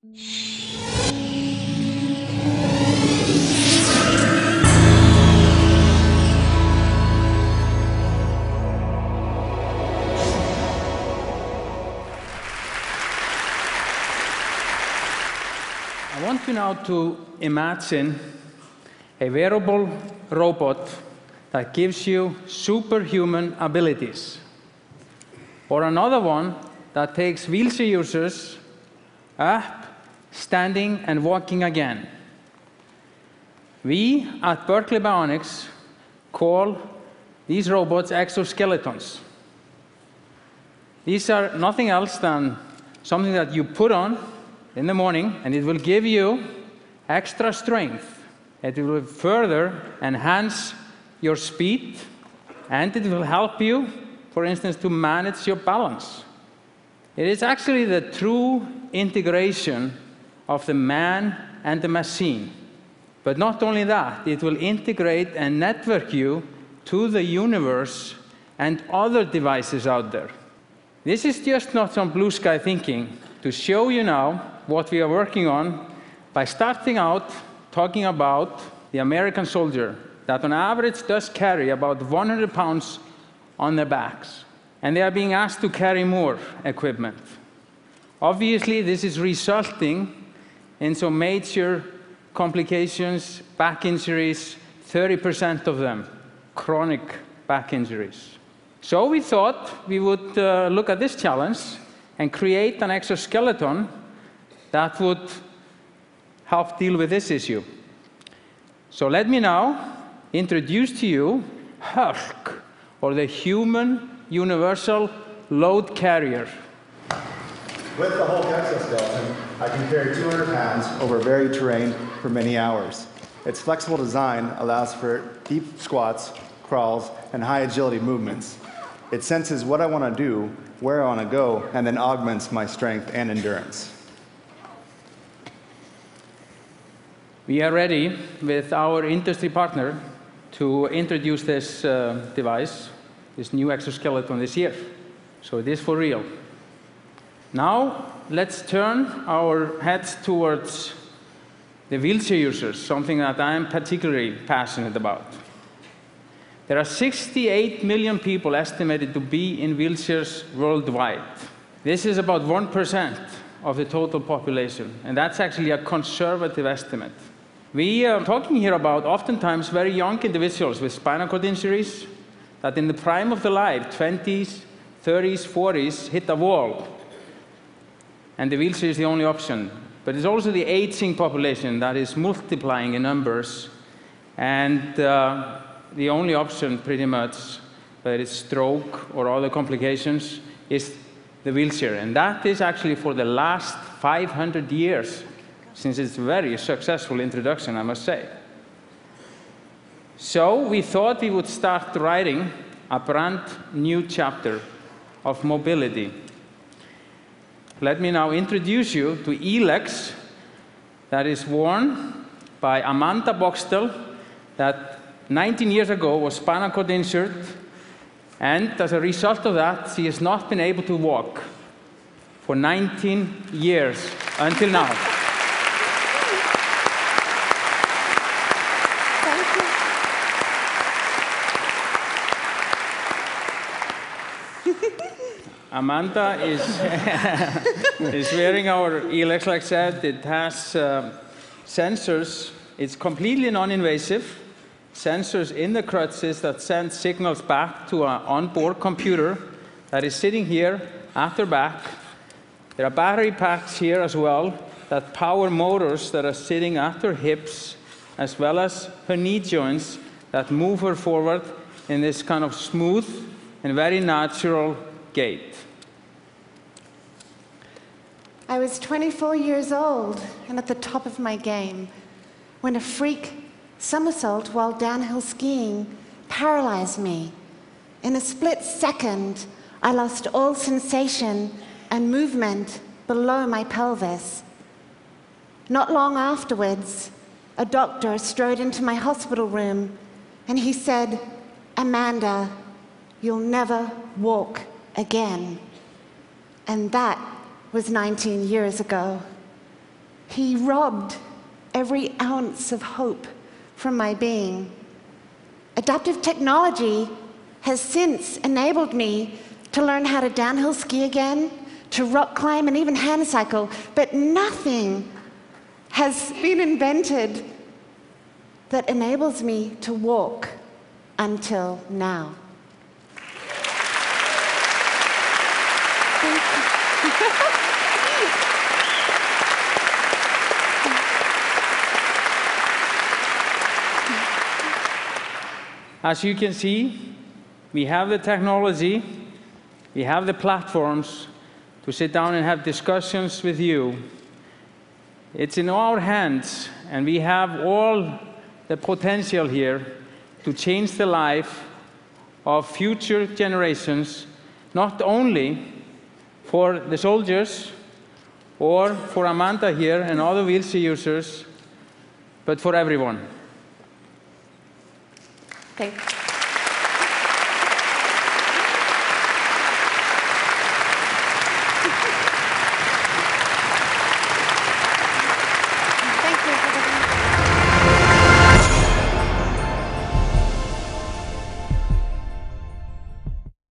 I want you now to imagine a wearable robot that gives you superhuman abilities, or another one that takes wheelchair users up, standing, and walking again. We at Berkeley Bionics call these robots exoskeletons. These are nothing else than something that you put on in the morning, and it will give you extra strength. It will further enhance your speed, and it will help you, for instance, to manage your balance. It is actually the true integration of the man and the machine. But not only that, it will integrate and network you to the universe and other devices out there. This is just not some blue sky thinking. To show you now what we are working on by starting out talking about the American soldier that on average does carry about 100 pounds on their backs. And they are being asked to carry more equipment. Obviously, this is resulting in some major complications, back injuries, 30% of them, chronic back injuries. So we thought we would look at this challenge and create an exoskeleton that would help deal with this issue. So let me now introduce to you HULC, or the Human Universal Load Carrier. With the HULC exoskeleton, I can carry 200 pounds over varied terrain for many hours. Its flexible design allows for deep squats, crawls, and high agility movements. It senses what I want to do, where I want to go, and then augments my strength and endurance. We are ready with our industry partner to introduce this device, this new exoskeleton this year. So it is for real. Now, let's turn our heads towards the wheelchair users, something that I am particularly passionate about. There are 68 million people estimated to be in wheelchairs worldwide. This is about 1% of the total population, and that's actually a conservative estimate. We are talking here about oftentimes very young individuals with spinal cord injuries that in the prime of their life, 20s, 30s, 40s, hit a wall. And the wheelchair is the only option. But it's also the aging population that is multiplying in numbers. And the only option, pretty much, whether it's stroke or other complications, is the wheelchair. And that is actually for the last 500 years, since its very successful introduction, I must say. So we thought we would start writing a brand new chapter of mobility. Let me now introduce you to eLEGS, that is worn by Amanda Boxtel, that 19 years ago was spinal cord injured, and as a result of that, she has not been able to walk for 19 years until now. Thank you. Amanda is wearing our eLEGS, like I said. It has sensors. It's completely non-invasive. Sensors in the crutches that send signals back to an onboard computer that is sitting here at their back. There are battery packs here as well that power motors that are sitting at her hips, as well as her knee joints that move her forward in this kind of smooth and very natural gait. I was 24 years old and at the top of my game when a freak somersault while downhill skiing paralyzed me. In a split second, I lost all sensation and movement below my pelvis. Not long afterwards, a doctor strode into my hospital room and he said, "Amanda, you'll never walk again." And that was 19 years ago. He robbed every ounce of hope from my being. Adaptive technology has since enabled me to learn how to downhill ski again, to rock climb, and even hand cycle, but nothing has been invented that enables me to walk until now. As you can see, we have the technology, we have the platforms to sit down and have discussions with you. It's in our hands, and we have all the potential here to change the life of future generations, not only for the soldiers or for Amanda here and other wheelchair users, but for everyone. Thank you.